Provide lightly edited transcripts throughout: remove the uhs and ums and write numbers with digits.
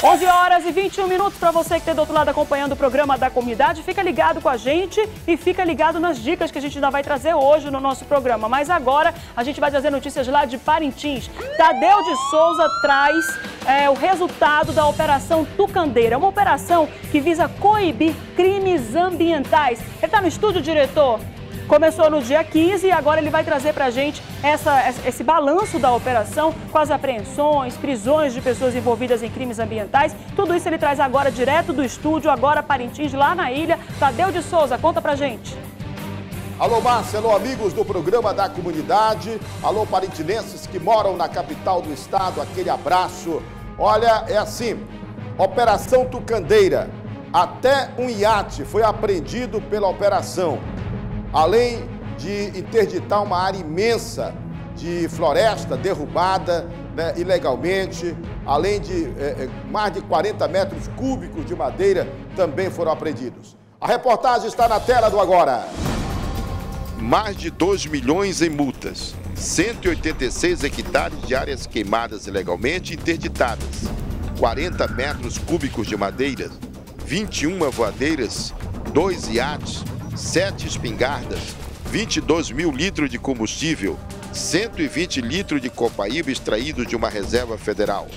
11h21 para você que está do outro lado acompanhando o programa da comunidade. Fica ligado com a gente e fica ligado nas dicas que a gente ainda vai trazer hoje no nosso programa. Mas agora a gente vai trazer notícias lá de Parintins. Tadeu de Souza traz o resultado da Operação Tucandeira. Uma operação que visa coibir crimes ambientais. Ele está no estúdio, diretor? Começou no dia 15 e agora ele vai trazer para a gente esse balanço da operação com as apreensões, prisões de pessoas envolvidas em crimes ambientais. Tudo isso ele traz agora direto do estúdio, agora Parintins, lá na ilha. Tadeu de Souza, conta para a gente. Alô, Márcia, alô, amigos do programa da comunidade. Alô, parintinenses que moram na capital do estado, aquele abraço. Olha, é assim, Operação Tucandeira. Até um iate foi apreendido pela operação. Além de interditar uma área imensa de floresta derrubada, né, ilegalmente, além de mais de 40 metros cúbicos de madeira também foram apreendidos. A reportagem está na tela do Agora. Mais de 2 milhões em multas, 186 hectares de áreas queimadas ilegalmente interditadas, 40 metros cúbicos de madeira, 21 voadeiras, 2 iates, 7 espingardas, 22 mil litros de combustível, 120 litros de copaíba extraído de uma reserva federal.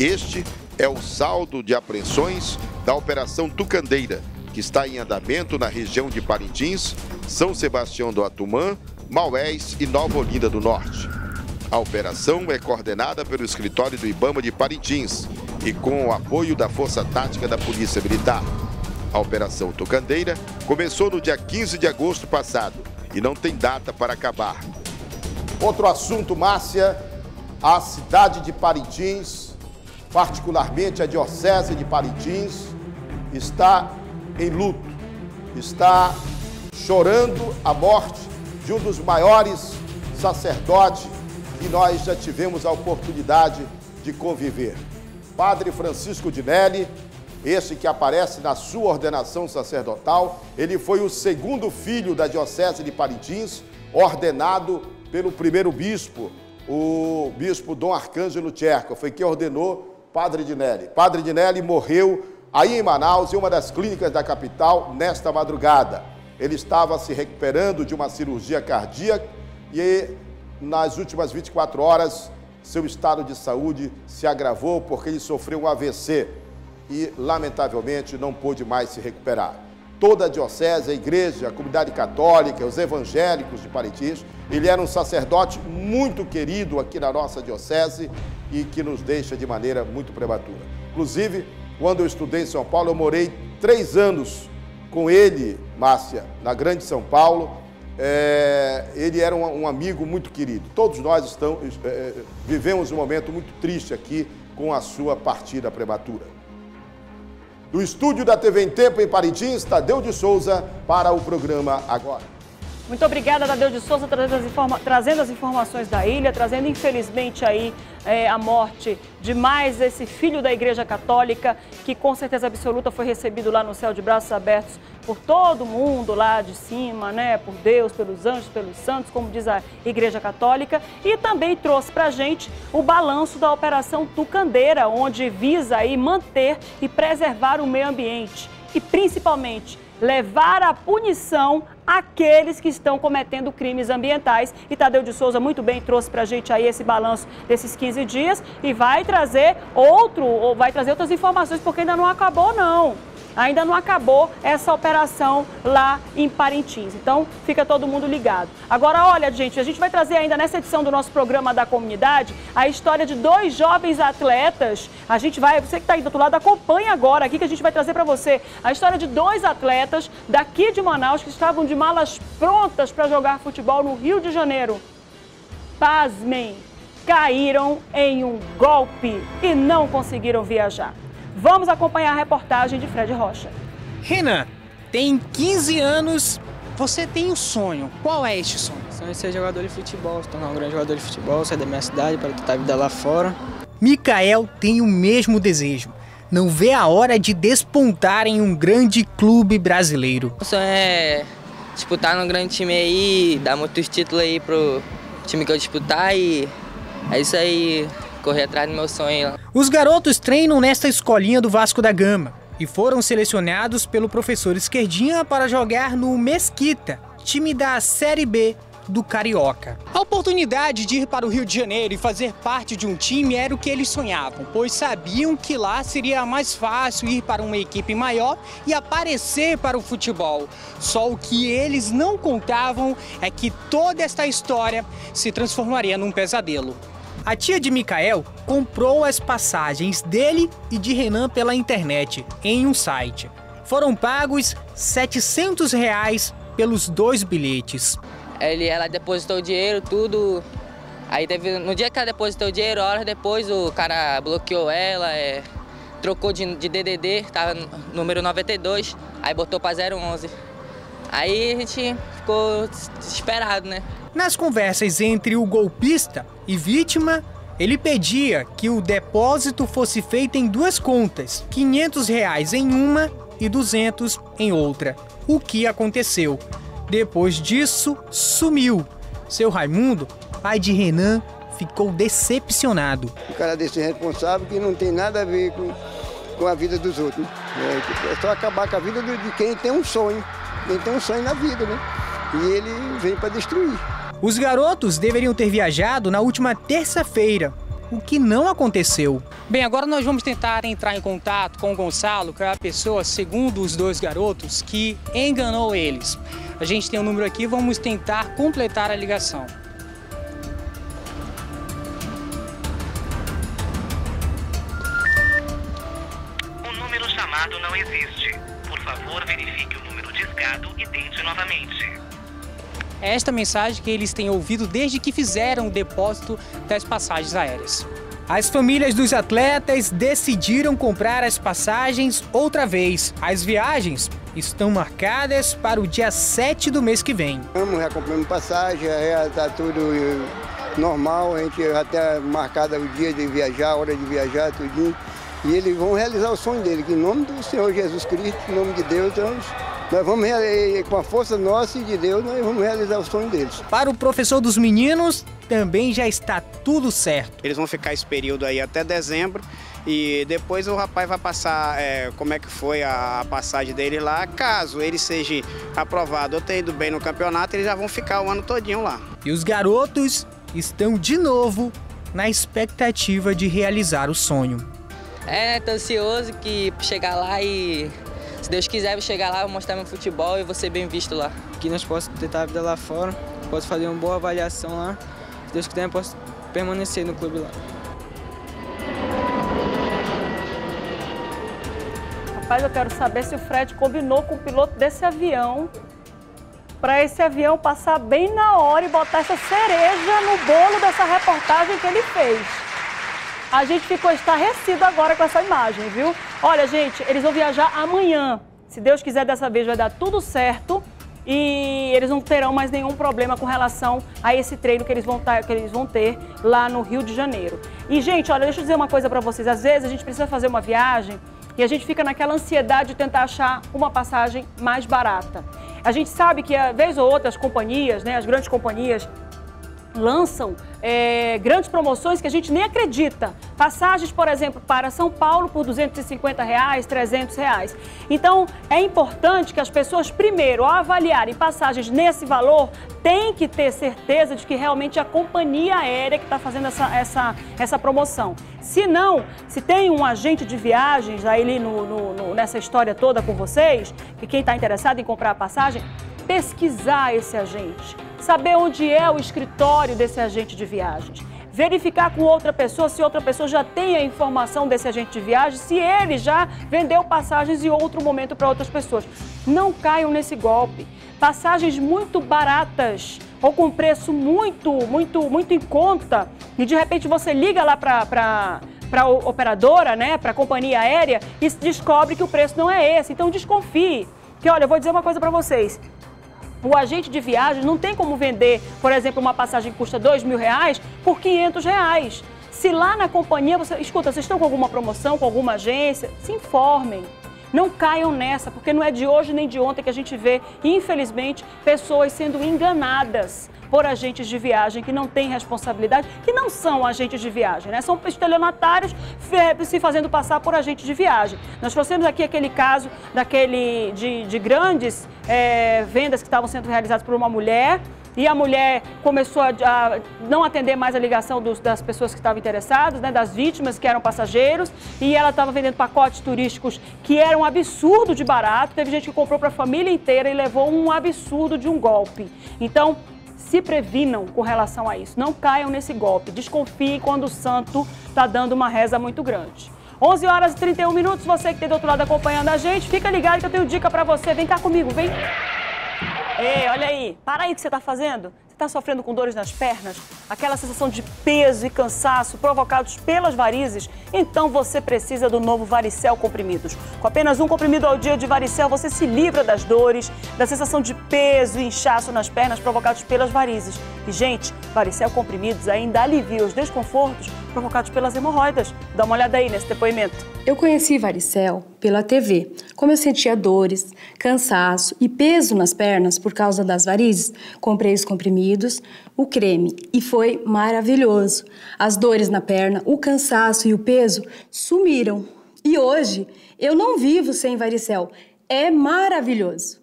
Este é o saldo de apreensões da Operação Tucandeira, que está em andamento na região de Parintins, São Sebastião do Atumã, Maués e Nova Olinda do Norte. A operação é coordenada pelo escritório do IBAMA de Parintins e com o apoio da Força Tática da Polícia Militar. A Operação Tucandeira começou no dia 15 de agosto passado e não tem data para acabar. Outro assunto, Márcia, a cidade de Parintins, particularmente a diocese de Parintins, está em luto, está chorando a morte de um dos maiores sacerdotes que nós já tivemos a oportunidade de conviver. Padre Francisco Dinelli, esse que aparece na sua ordenação sacerdotal, ele foi o segundo filho da diocese de Parintins, ordenado pelo primeiro bispo, o bispo Dom Arcângelo Tcherco, foi quem ordenou Padre Dinelli. Padre Dinelli morreu aí em Manaus, em uma das clínicas da capital, nesta madrugada. Ele estava se recuperando de uma cirurgia cardíaca e nas últimas 24 horas seu estado de saúde se agravou porque ele sofreu um AVC. E, lamentavelmente, não pôde mais se recuperar. Toda a diocese, a igreja, a comunidade católica, os evangélicos de Parintins, ele era um sacerdote muito querido aqui na nossa diocese e que nos deixa de maneira muito prematura. Inclusive, quando eu estudei em São Paulo, eu morei 3 anos com ele, Márcia, na Grande São Paulo. Ele era um amigo muito querido. Todos nós vivemos um momento muito triste aqui com a sua partida prematura. Do estúdio da TV em Tempo, em Parintins, Tadeu de Souza, para o programa Agora. Muito obrigada, Tadeu de Souza, trazendo as informações da ilha, trazendo, infelizmente, aí a morte de mais esse filho da Igreja Católica, que com certeza absoluta foi recebido lá no céu de braços abertos por todo mundo lá de cima, né? Por Deus, pelos anjos, pelos santos, como diz a Igreja Católica. E também trouxe pra gente o balanço da Operação Tucandeira, onde visa aí manter e preservar o meio ambiente e, principalmente, levar a punição àqueles que estão cometendo crimes ambientais. E Tadeu de Souza muito bem trouxe para a gente aí esse balanço desses 15 dias e vai trazer outras informações, porque ainda não acabou não. Ainda não acabou essa operação lá em Parintins. Então, fica todo mundo ligado. Agora, olha, gente, a gente vai trazer ainda nessa edição do nosso programa da comunidade a história de 2 jovens atletas. A gente vai, você que está aí do outro lado, acompanha agora aqui que a gente vai trazer para você a história de 2 atletas daqui de Manaus que estavam de malas prontas para jogar futebol no Rio de Janeiro. Pasmem, caíram em um golpe e não conseguiram viajar. Vamos acompanhar a reportagem de Fred Rocha. Renan, tem 15 anos, você tem um sonho. Qual é este sonho? O sonho é ser jogador de futebol, se tornar um grande jogador de futebol, sair da minha cidade para tentar a vida lá fora. Mikael tem o mesmo desejo. Não vê a hora de despontar em um grande clube brasileiro. O sonho é disputar num grande time aí, dar muitos títulos aí pro time que eu disputar e é isso aí. correr atrás do meu sonho. Os garotos treinam nesta escolinha do Vasco da Gama e foram selecionados pelo professor Esquerdinha para jogar no Mesquita, time da Série B do Carioca. A oportunidade de ir para o Rio de Janeiro e fazer parte de um time era o que eles sonhavam, pois sabiam que lá seria mais fácil ir para uma equipe maior e aparecer para o futebol. Só o que eles não contavam é que toda esta história se transformaria num pesadelo. A tia de Mikael comprou as passagens dele e de Renan pela internet, em um site. Foram pagos R$ 700 pelos dois bilhetes. Ela depositou o dinheiro, tudo. Aí teve, no dia que ela depositou o dinheiro, horas depois o cara bloqueou ela, trocou de DDD, tava número 92, aí botou para 011. Aí a gente ficou desesperado, né? Nas conversas entre o golpista e vítima, ele pedia que o depósito fosse feito em duas contas, R$ 500 em uma e 200 em outra. O que aconteceu? Depois disso, sumiu. Seu Raimundo, pai de Renan, ficou decepcionado. Um cara desse responsável que não tem nada a ver com a vida dos outros. Né? É só acabar com a vida de quem tem um sonho. Quem tem um sonho na vida, né? E ele vem para destruir. Os garotos deveriam ter viajado na última terça-feira, o que não aconteceu. Bem, agora nós vamos tentar entrar em contato com o Gonçalo, que é a pessoa, segundo os dois garotos, que enganou eles. A gente tem um número aqui, vamos tentar completar a ligação. O número chamado não existe. Por favor, verifique o número discado e tente novamente. Esta mensagem que eles têm ouvido desde que fizeram o depósito das passagens aéreas. As famílias dos atletas decidiram comprar as passagens outra vez. As viagens estão marcadas para o dia 7 do mês que vem. Vamos, já compramos passagem, já tá tudo normal, a gente já tá marcado o dia de viajar, a hora de viajar, tudinho. E eles vão realizar o sonho dele, que em nome do Senhor Jesus Cristo, em nome de Deus, nós vamos, com a força nossa e de Deus, nós vamos realizar o sonho deles. Para o professor dos meninos, também já está tudo certo. Eles vão ficar esse período aí até dezembro e depois o rapaz vai passar como é que foi a passagem dele lá. Caso ele seja aprovado ou tenha ido bem no campeonato, eles já vão ficar o ano todinho lá. E os garotos estão de novo na expectativa de realizar o sonho. Tô ansioso que chegar lá e... se Deus quiser, eu vou chegar lá, vou mostrar meu futebol e vou ser bem visto lá. Aqui nós possamos tentar a vida lá fora, posso fazer uma boa avaliação lá. Se Deus quiser, eu posso permanecer no clube lá. Rapaz, eu quero saber se o Fred combinou com o piloto desse avião para esse avião passar bem na hora e botar essa cereja no bolo dessa reportagem que ele fez. A gente ficou estarrecido agora com essa imagem, viu? Olha, gente, eles vão viajar amanhã. Se Deus quiser, dessa vez vai dar tudo certo e eles não terão mais nenhum problema com relação a esse treino que eles vão ter lá no Rio de Janeiro. E, gente, olha, deixa eu dizer uma coisa pra vocês. Às vezes a gente precisa fazer uma viagem e a gente fica naquela ansiedade de tentar achar uma passagem mais barata. A gente sabe que, vez ou outra, as companhias, né, as grandes companhias, lançam grandes promoções que a gente nem acredita. Passagens, por exemplo, para São Paulo por R$ 250, R$ 300. Então, é importante que as pessoas, primeiro, ao avaliarem passagens nesse valor, tem que ter certeza de que realmente é a companhia aérea que está fazendo essa promoção. Se não, se tem um agente de viagens aí nessa história toda com vocês, que quem está interessado em comprar a passagem, pesquisar esse agente. Saber onde é o escritório desse agente de viagens. Verificar com outra pessoa se outra pessoa já tem a informação desse agente de viagens, se ele já vendeu passagens em outro momento para outras pessoas. Não caiam nesse golpe. Passagens muito baratas ou com preço muito em conta e de repente você liga lá para a operadora, né, para a companhia aérea e descobre que o preço não é esse. Então desconfie. Porque, olha, eu vou dizer uma coisa para vocês. O agente de viagens não tem como vender, por exemplo, uma passagem que custa R$ 2.000 por R$ 500. Se lá na companhia, escuta, vocês estão com alguma promoção, com alguma agência, se informem. Não caiam nessa, porque não é de hoje nem de ontem que a gente vê, infelizmente, pessoas sendo enganadas por agentes de viagem que não têm responsabilidade, que não são agentes de viagem, né? São estelionatários se fazendo passar por agentes de viagem. Nós trouxemos aqui aquele caso daquele de grandes vendas que estavam sendo realizadas por uma mulher. E a mulher começou a não atender mais a ligação das pessoas que estavam interessadas, né, das vítimas que eram passageiros, e ela estava vendendo pacotes turísticos que eram um absurdo de barato. Teve gente que comprou para a família inteira e levou um absurdo de um golpe. Então, se previnam com relação a isso, não caiam nesse golpe. Desconfiem quando o santo está dando uma reza muito grande. 11h31, você que tem do outro lado acompanhando a gente, fica ligado que eu tenho dica para você. Vem cá comigo, vem! Ei, olha aí, para aí o que você está fazendo. Você está sofrendo com dores nas pernas? Aquela sensação de peso e cansaço provocados pelas varizes? Então você precisa do novo Varicel comprimidos. Com apenas um comprimido ao dia de Varicel, você se livra das dores, da sensação de peso e inchaço nas pernas provocados pelas varizes. E, gente, Varicel comprimidos ainda alivia os desconfortos provocados pelas hemorroidas. Dá uma olhada aí nesse depoimento. Eu conheci Varicel pela TV. Como eu sentia dores, cansaço e peso nas pernas por causa das varizes, comprei os comprimidos, o creme, e foi maravilhoso. As dores na perna, o cansaço e o peso sumiram. E hoje eu não vivo sem Varicel. É maravilhoso.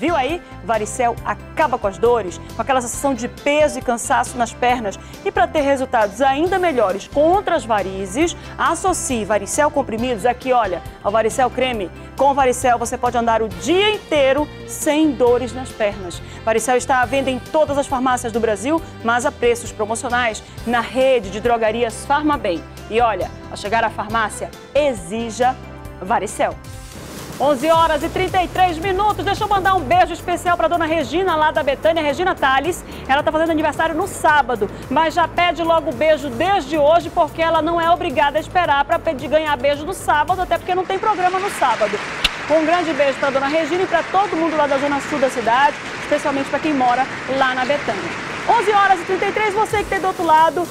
Viu aí? Varicel acaba com as dores, com aquela sensação de peso e cansaço nas pernas. E para ter resultados ainda melhores contra as varizes, associe Varicel comprimidos aqui, olha, ao Varicel creme. Com o Varicel você pode andar o dia inteiro sem dores nas pernas. Varicel está à venda em todas as farmácias do Brasil, mas a preços promocionais na rede de drogarias Farmabem. E olha, ao chegar à farmácia, exija Varicel. 11h33, deixa eu mandar um beijo especial para dona Regina lá da Betânia, Regina Tales. Ela tá fazendo aniversário no sábado, mas já pede logo beijo desde hoje, porque ela não é obrigada a esperar para pedir ganhar beijo no sábado, até porque não tem programa no sábado. Um grande beijo para dona Regina e para todo mundo lá da zona sul da cidade, especialmente para quem mora lá na Betânia. 11h33, você que tem do outro lado,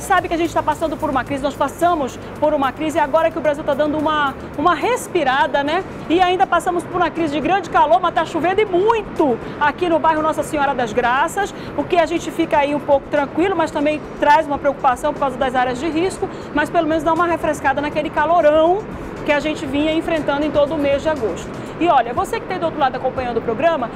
sabe que a gente está passando por uma crise, nós passamos por uma crise, agora que o Brasil está dando uma respirada, né? E ainda passamos por uma crise de grande calor, mas está chovendo e muito aqui no bairro Nossa Senhora das Graças, o que a gente fica aí um pouco tranquilo, mas também traz uma preocupação por causa das áreas de risco, mas pelo menos dá uma refrescada naquele calorão que a gente vinha enfrentando em todo o mês de agosto. E olha, você que tem do outro lado acompanhando o programa,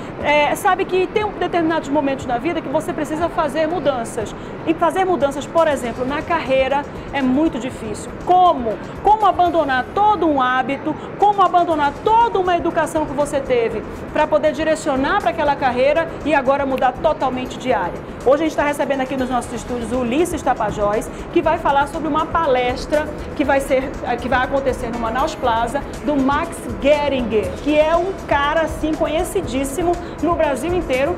sabe que tem determinados momentos na vida que você precisa fazer mudanças. E fazer mudanças, por exemplo, na carreira é muito difícil. Como? Como abandonar todo um hábito, como abandonar toda uma educação que você teve para poder direcionar para aquela carreira e agora mudar totalmente de área. Hoje a gente está recebendo aqui nos nossos estúdios o Ulisses Tapajós, que vai falar sobre uma palestra que vai acontecer no Manaus Plaza, do Max Gehringer, que é um cara assim conhecidíssimo no Brasil inteiro.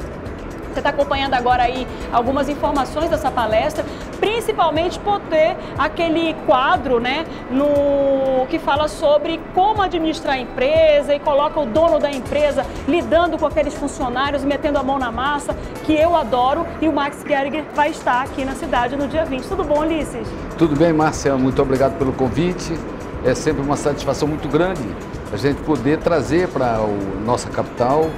Você está acompanhando agora aí algumas informações dessa palestra, principalmente por ter aquele quadro, né, que fala sobre como administrar a empresa e coloca o dono da empresa lidando com aqueles funcionários, metendo a mão na massa, que eu adoro, e o Max Gehringer vai estar aqui na cidade no dia 20. Tudo bom, Ulisses? Tudo bem, Márcia. Muito obrigado pelo convite. É sempre uma satisfação muito grande a gente poder trazer para a nossa capital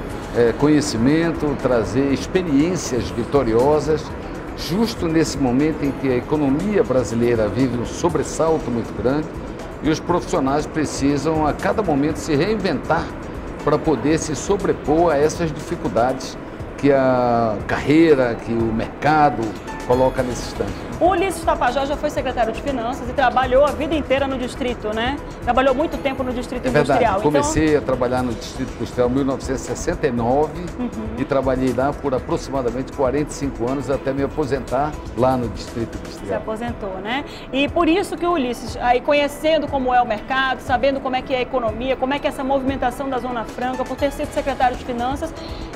conhecimento, trazer experiências vitoriosas, justo nesse momento em que a economia brasileira vive um sobressalto muito grande e os profissionais precisam a cada momento se reinventar para poder se sobrepor a essas dificuldades que a carreira, que o mercado coloca nesse instante. O Ulisses Tapajós já foi secretário de Finanças e trabalhou a vida inteira no Distrito, né? Trabalhou muito tempo no Distrito Industrial. Verdade. Comecei a trabalhar no Distrito Industrial em 1969 e trabalhei lá por aproximadamente 45 anos até me aposentar lá no Distrito Industrial. Se aposentou, né? E por isso que o Ulisses, aí conhecendo como é o mercado, sabendo como é que é a economia, como é que é essa movimentação da Zona Franca, por ter sido secretário de Finanças,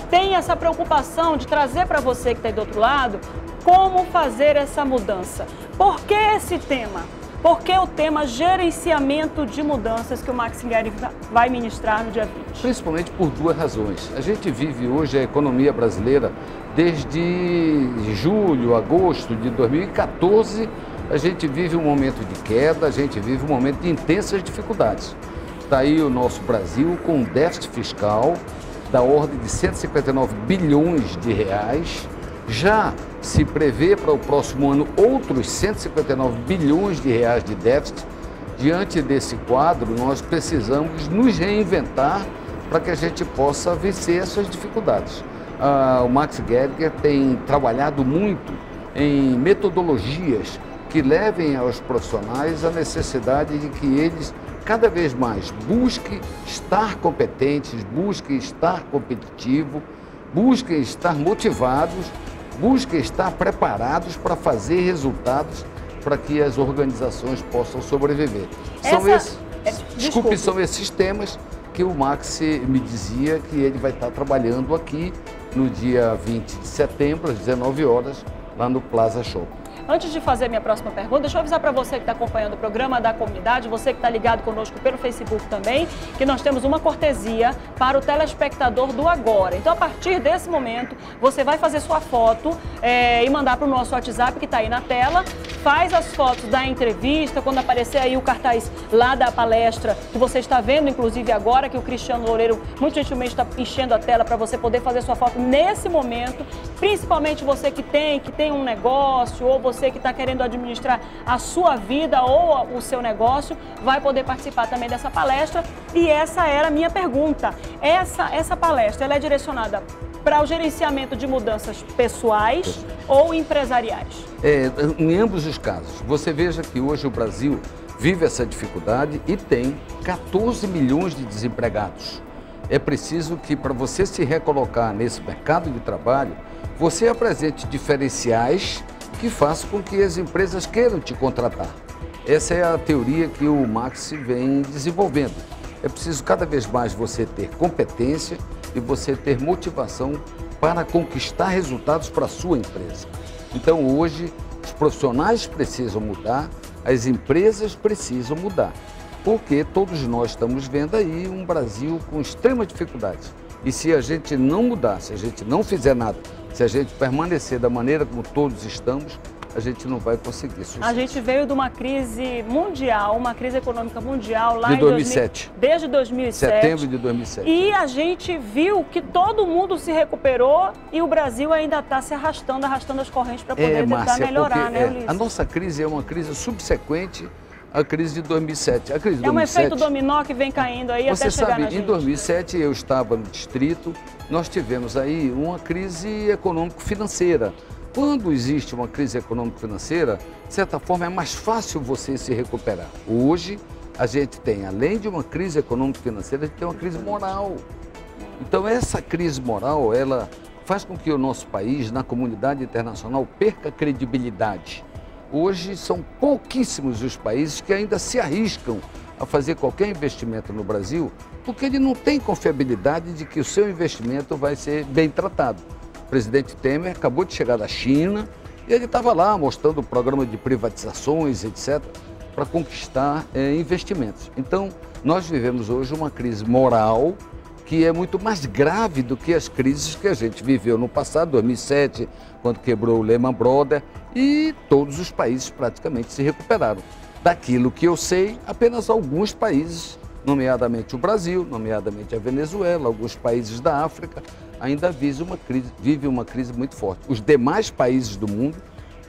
tem essa preocupação de trazer para você que está aí do outro lado como fazer essa mudança. Por que esse tema? Porque o tema gerenciamento de mudanças que o Max Gehringer vai ministrar no dia 20. Principalmente por duas razões. A gente vive hoje a economia brasileira desde julho, agosto de 2014, a gente vive um momento de queda, a gente vive um momento de intensas dificuldades. Está aí o nosso Brasil com um déficit fiscal da ordem de 159 bilhões de reais. Já se prevê para o próximo ano outros 159 bilhões de reais de déficit. Diante desse quadro, nós precisamos nos reinventar para que a gente possa vencer essas dificuldades. O Max Gehringer tem trabalhado muito em metodologias que levem aos profissionais a necessidade de que eles cada vez mais busquem estar competentes, busquem estar competitivo, busquem estar motivados, busquem estar preparados para fazer resultados para que as organizações possam sobreviver. São esses temas que o Max me dizia que ele vai estar trabalhando aqui no dia 20 de setembro, às 19 horas, lá no Plaza Shopping. Antes de fazer minha próxima pergunta, deixa eu avisar para você que está acompanhando o programa da comunidade, você que está ligado conosco pelo Facebook também, que nós temos uma cortesia para o telespectador do agora. Então, a partir desse momento, você vai fazer sua foto e mandar para o nosso WhatsApp, que está aí na tela. Faz as fotos da entrevista, quando aparecer aí o cartaz lá da palestra, que você está vendo, inclusive agora, que o Cristiano Loureiro muito gentilmente está enchendo a tela para você poder fazer sua foto nesse momento. Principalmente você que tem um negócio, ou você que está querendo administrar a sua vida ou o seu negócio, vai poder participar também dessa palestra. E essa era a minha pergunta. Essa palestra, ela é direcionada para o gerenciamento de mudanças pessoais ou empresariais? Em ambos os casos. Você veja que hoje o Brasil vive essa dificuldade e tem 14 milhões de desempregados. É preciso que, para você se recolocar nesse mercado de trabalho, você apresente diferenciais que faça com que as empresas queiram te contratar. Essa é a teoria que o Max vem desenvolvendo. É preciso cada vez mais você ter competência e você ter motivação para conquistar resultados para a sua empresa. Então hoje os profissionais precisam mudar, as empresas precisam mudar, porque todos nós estamos vendo aí um Brasil com extremas dificuldades. E se a gente não mudar, se a gente não fizer nada, se a gente permanecer da maneira como todos estamos, a gente não vai conseguir sucesso. A gente veio de uma crise mundial, uma crise econômica mundial lá de 2007. Desde 2007. Setembro de 2007. E a gente viu que todo mundo se recuperou e o Brasil ainda está se arrastando as correntes para poder tentar melhorar, né, Ulisses? A nossa crise é uma crise subsequente à crise de 2007. A crise de 2007. É um efeito dominó que vem caindo aí até chegar na gente. Você sabe, em 2007 eu estava no distrito, nós tivemos aí uma crise econômico-financeira. Quando existe uma crise econômico-financeira, de certa forma é mais fácil você se recuperar. Hoje, a gente tem, além de uma crise econômico-financeira, a gente tem uma crise moral. Então, essa crise moral, ela faz com que o nosso país, na comunidade internacional, perca credibilidade. Hoje, são pouquíssimos os países que ainda se arriscam a fazer qualquer investimento no Brasil, porque ele não tem confiabilidade de que o seu investimento vai ser bem tratado. O presidente Temer acabou de chegar da China e ele estava lá mostrando o programa de privatizações, etc., para conquistar investimentos. Então, nós vivemos hoje uma crise moral que é muito mais grave do que as crises que a gente viveu no passado, 2007, quando quebrou o Lehman Brothers, e todos os países praticamente se recuperaram. Daquilo que eu sei, apenas alguns países, nomeadamente o Brasil, nomeadamente a Venezuela, alguns países da África, ainda vive uma crise muito forte. Os demais países do mundo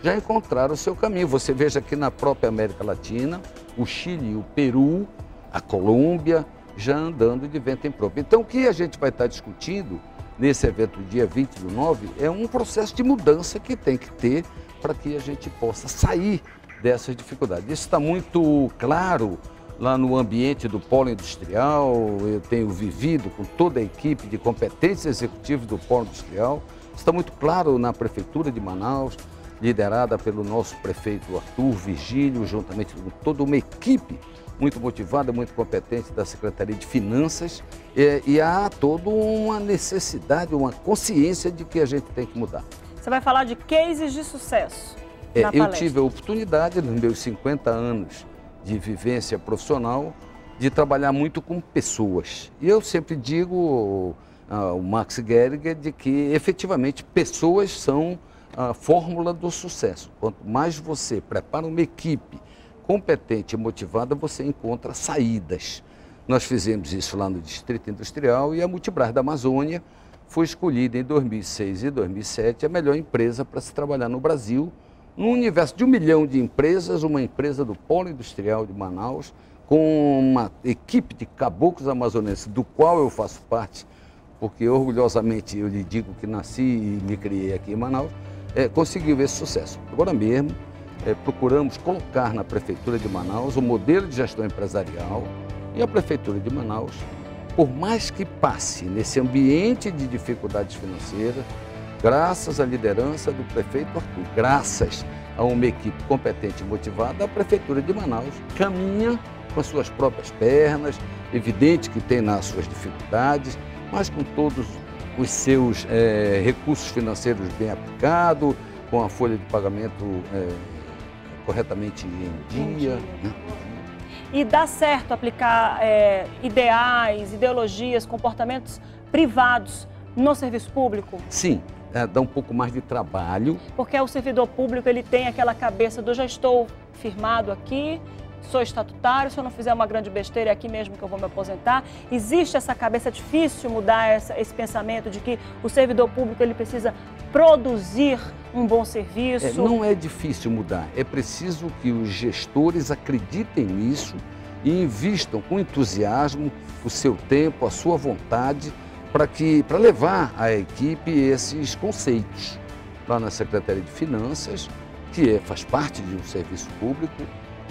já encontraram o seu caminho. Você veja aqui na própria América Latina, o Chile, o Peru, a Colômbia, já andando de vento em popa. Então, o que a gente vai estar discutindo nesse evento dia 20 do 9 é um processo de mudança que tem que ter para que a gente possa sair dessas dificuldades. Isso está muito claro lá no ambiente do polo industrial. Eu tenho vivido com toda a equipe de competência executiva do polo industrial. Está muito claro na Prefeitura de Manaus, liderada pelo nosso prefeito Arthur Vigílio, juntamente com toda uma equipe muito motivada, muito competente da Secretaria de Finanças. E há toda uma necessidade, uma consciência de que a gente tem que mudar. Você vai falar de cases de sucesso na palestra. Eu tive a oportunidade, nos meus 50 anos de vivência profissional, de trabalhar muito com pessoas. E eu sempre digo ao Max Gehringer de que, efetivamente, pessoas são a fórmula do sucesso. Quanto mais você prepara uma equipe competente e motivada, você encontra saídas. Nós fizemos isso lá no Distrito Industrial e a Multibrás da Amazônia foi escolhida em 2006 e 2007 a melhor empresa para se trabalhar no Brasil, num universo de 1 milhão de empresas, uma empresa do Polo Industrial de Manaus, com uma equipe de caboclos amazonenses, do qual eu faço parte, porque orgulhosamente eu lhe digo que nasci e me criei aqui em Manaus, conseguiu esse sucesso. Agora mesmo, procuramos colocar na Prefeitura de Manaus o modelo de gestão empresarial e a Prefeitura de Manaus, por mais que passe nesse ambiente de dificuldades financeiras, graças à liderança do prefeito Arthur, graças a uma equipe competente e motivada, a Prefeitura de Manaus caminha com as suas próprias pernas, evidente que tem nas suas dificuldades, mas com todos os seus recursos financeiros bem aplicados, com a folha de pagamento corretamente em dia. Né? E dá certo aplicar ideais, ideologias, comportamentos privados no serviço público? Sim. Dá um pouco mais de trabalho. Porque o servidor público ele tem aquela cabeça do já estou firmado aqui, sou estatutário, se eu não fizer uma grande besteira é aqui mesmo que eu vou me aposentar. Existe essa cabeça, é difícil mudar esse pensamento de que o servidor público ele precisa produzir um bom serviço. Não é difícil mudar, é preciso que os gestores acreditem nisso e invistam com entusiasmo o seu tempo, a sua vontade, para levar à equipe esses conceitos lá na Secretaria de Finanças, que faz parte de um serviço público,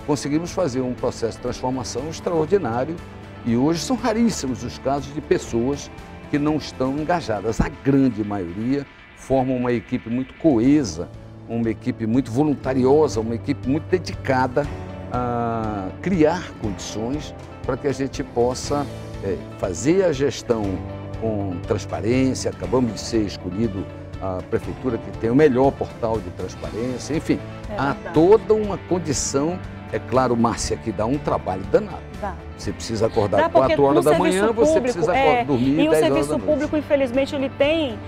conseguimos fazer um processo de transformação extraordinário e hoje são raríssimos os casos de pessoas que não estão engajadas. A grande maioria forma uma equipe muito coesa, uma equipe muito voluntariosa, uma equipe muito dedicada a criar condições para que a gente possa fazer a gestão com transparência. Acabamos de ser escolhido a prefeitura que tem o melhor portal de transparência, enfim, há toda uma condição, é claro, Márcia, que dá um trabalho danado. Dá. Você precisa acordar às 4 horas da manhã, você precisa dormir às 10 horas da noite. E o serviço público, infelizmente, ele tem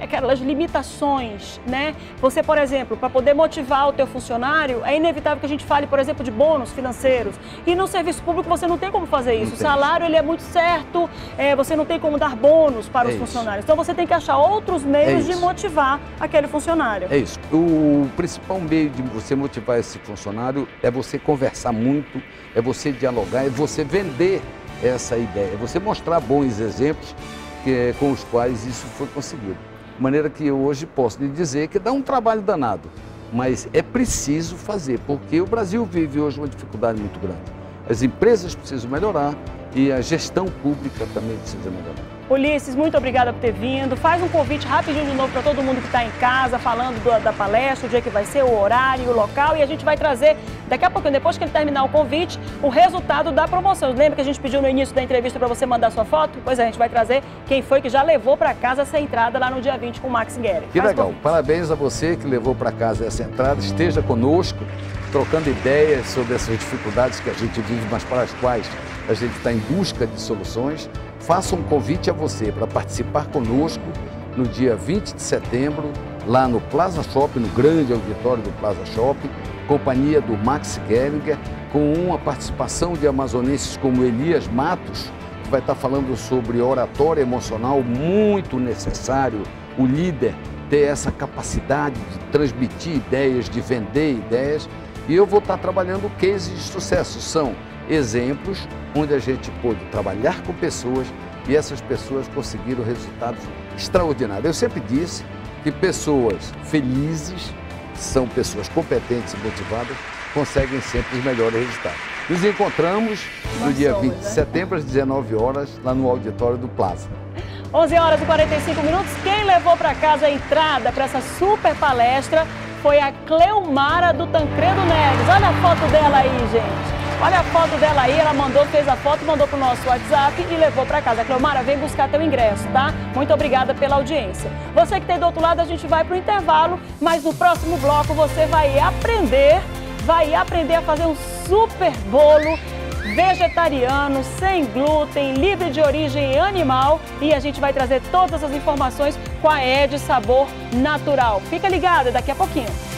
aquelas limitações, né? Você, por exemplo, para poder motivar o teu funcionário, é inevitável que a gente fale, por exemplo, de bônus financeiros. E no serviço público você não tem como fazer isso. O salário, ele é muito certo, você não tem como dar bônus para os funcionários. Então você tem que achar outros meios de motivar aquele funcionário. É isso. O principal meio de você motivar esse funcionário é você conversar muito, é você dialogar, é você vender essa ideia, é você mostrar bons exemplos com os quais isso foi conseguido. De maneira que eu hoje posso lhe dizer que dá um trabalho danado, mas é preciso fazer, porque o Brasil vive hoje uma dificuldade muito grande. As empresas precisam melhorar e a gestão pública também precisa melhorar. Ulisses, muito obrigada por ter vindo. Faz um convite rapidinho de novo para todo mundo que está em casa, falando da palestra, o dia que vai ser, o horário, o local. E a gente vai trazer, daqui a pouquinho, depois que ele terminar o convite, o resultado da promoção. Lembra que a gente pediu no início da entrevista para você mandar sua foto? Pois a gente vai trazer quem foi que já levou para casa essa entrada lá no dia 20 com o Max Gehringer. Que legal. Convite. Parabéns a você que levou para casa essa entrada. Esteja conosco, trocando ideias sobre essas dificuldades que a gente vive, mas para as quais a gente está em busca de soluções. Faço um convite a você para participar conosco no dia 20 de setembro, lá no Plaza Shopping, no grande auditório do Plaza Shopping, companhia do Max Gehringer, com uma participação de amazonenses como Elias Matos, que vai estar falando sobre oratória emocional, muito necessário o líder ter essa capacidade de transmitir ideias, de vender ideias. E eu vou estar trabalhando cases de sucesso, são exemplos onde a gente pôde trabalhar com pessoas e essas pessoas conseguiram resultados extraordinários. Eu sempre disse que pessoas felizes, são pessoas competentes e motivadas, conseguem sempre os melhores resultados. Nos encontramos no dia 20 de setembro, às 19 horas, lá no auditório do Plaza. 11 horas e 45 minutos. Quem levou para casa a entrada para essa super palestra foi a Cleomara do Tancredo Neves. Olha a foto dela aí, gente. Olha a foto dela aí, ela mandou, fez a foto, mandou para o nosso WhatsApp e levou para casa. Cleomara, vem buscar teu ingresso, tá? Muito obrigada pela audiência. Você que tem do outro lado, a gente vai para o intervalo, mas no próximo bloco você vai aprender a fazer um super bolo vegetariano, sem glúten, livre de origem animal e a gente vai trazer todas as informações com a E de Sabor Natural. Fica ligado, daqui a pouquinho.